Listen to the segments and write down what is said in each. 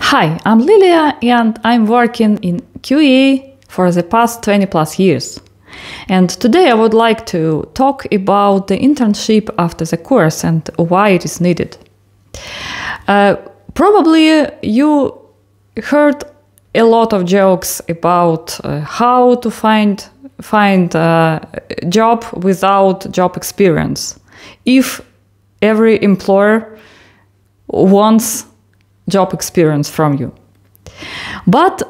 Hi, I'm Lilia and I'm working in QE for the past 20+ years. And today I would like to talk about the internship after the course and why it is needed. Probably you heard a lot of jokes about how to find a job without job experience. If every employer wants job experience from you. But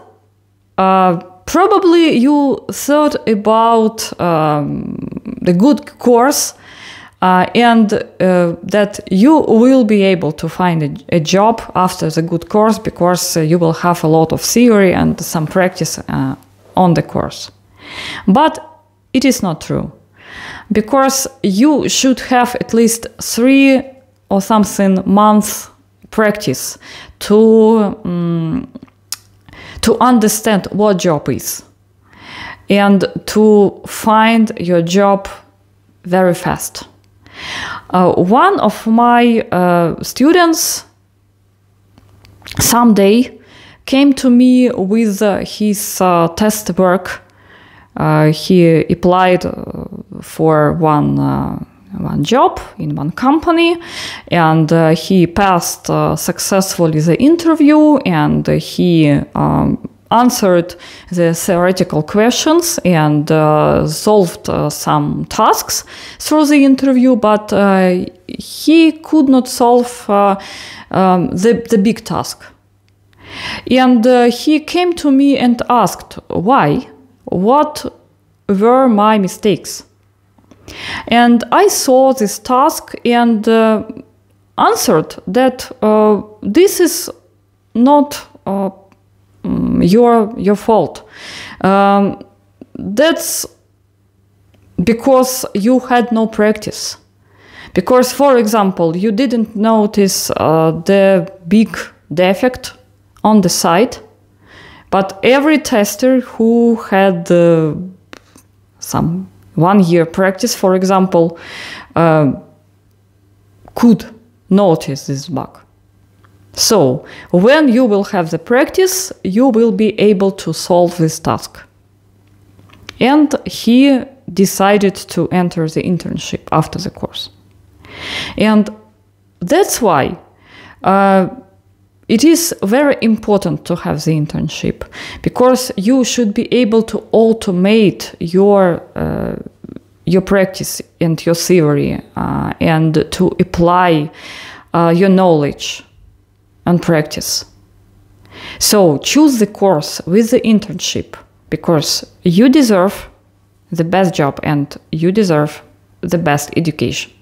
probably you thought about the good course and that you will be able to find a job after the good course because you will have a lot of theory and some practice on the course. But it is not true, because you should have at least 3 or something months practice to understand what job is and to find your job very fast. One of my students someday came to me with his test work. He applied for one job in one company, and he passed successfully the interview, and he answered the theoretical questions and solved some tasks through the interview, but he could not solve the big task. And he came to me and asked why, what were my mistakes. And I saw this task and answered that this is not your fault. That's because you had no practice. Because, for example, you didn't notice the big defect on the site, but every tester who had some 1 year practice, for example, could notice this bug. So when you will have the practice, you will be able to solve this task. And he decided to enter the internship after the course. And that's why it is very important to have the internship, because you should be able to automate your practice and your theory and to apply your knowledge and practice. So choose the course with the internship, because you deserve the best job and you deserve the best education.